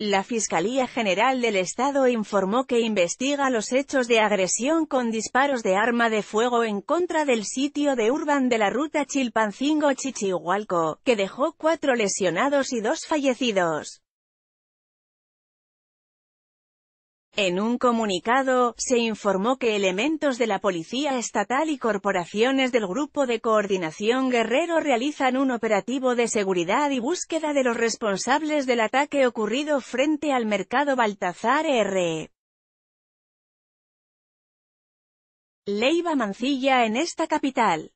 La Fiscalía General del Estado informó que investiga los hechos de agresión con disparos de arma de fuego en contra del sitio de Urvan de la Ruta Chilpancingo-Chichihualco, que dejó 4 lesionados y 2 fallecidos. En un comunicado, se informó que elementos de la Policía Estatal y corporaciones del Grupo de Coordinación Guerrero realizan un operativo de seguridad y búsqueda de los responsables del ataque ocurrido frente al mercado Baltazar R. Leiva Mancilla en esta capital.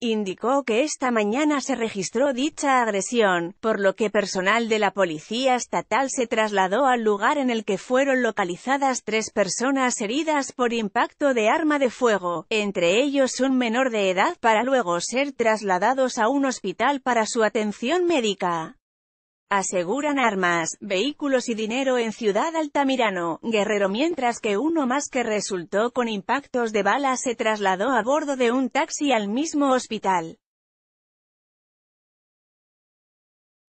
Indicó que esta mañana se registró dicha agresión, por lo que personal de la Policía Estatal se trasladó al lugar en el que fueron localizadas 3 personas heridas por impacto de arma de fuego, entre ellos un menor de edad, para luego ser trasladados a un hospital para su atención médica. Aseguran armas, vehículos y dinero en Ciudad Altamirano, Guerrero, mientras que uno más que resultó con impactos de bala se trasladó a bordo de un taxi al mismo hospital.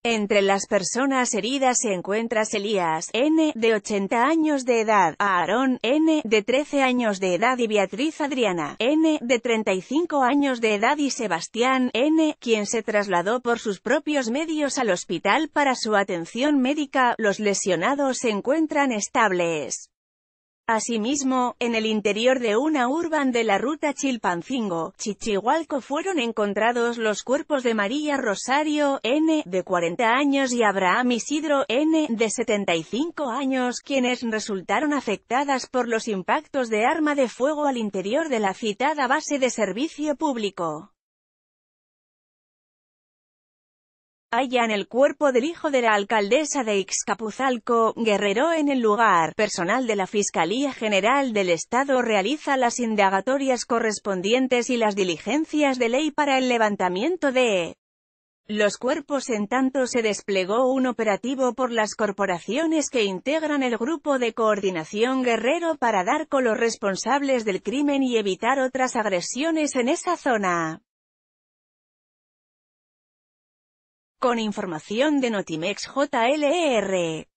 Entre las personas heridas se encuentran Elías, N., de 80 años de edad, Aarón, N., de 13 años de edad y Beatriz Adriana, N., de 35 años de edad y Sebastián, N., quien se trasladó por sus propios medios al hospital para su atención médica. Los lesionados se encuentran estables. Asimismo, en el interior de una Urvan de la Ruta Chilpancingo-Chichihualco fueron encontrados los cuerpos de María Rosario, N., de 40 años y Abraham Isidro, N., de 75 años, quienes resultaron afectadas por los impactos de arma de fuego al interior de la citada base de servicio público. Hallan el cuerpo del hijo de la alcaldesa de Ixcapuzalco, Guerrero. En el lugar, personal de la Fiscalía General del Estado realiza las indagatorias correspondientes y las diligencias de ley para el levantamiento de los cuerpos. En tanto, se desplegó un operativo por las corporaciones que integran el Grupo de Coordinación Guerrero para dar con los responsables del crimen y evitar otras agresiones en esa zona. Con información de Notimex JLR.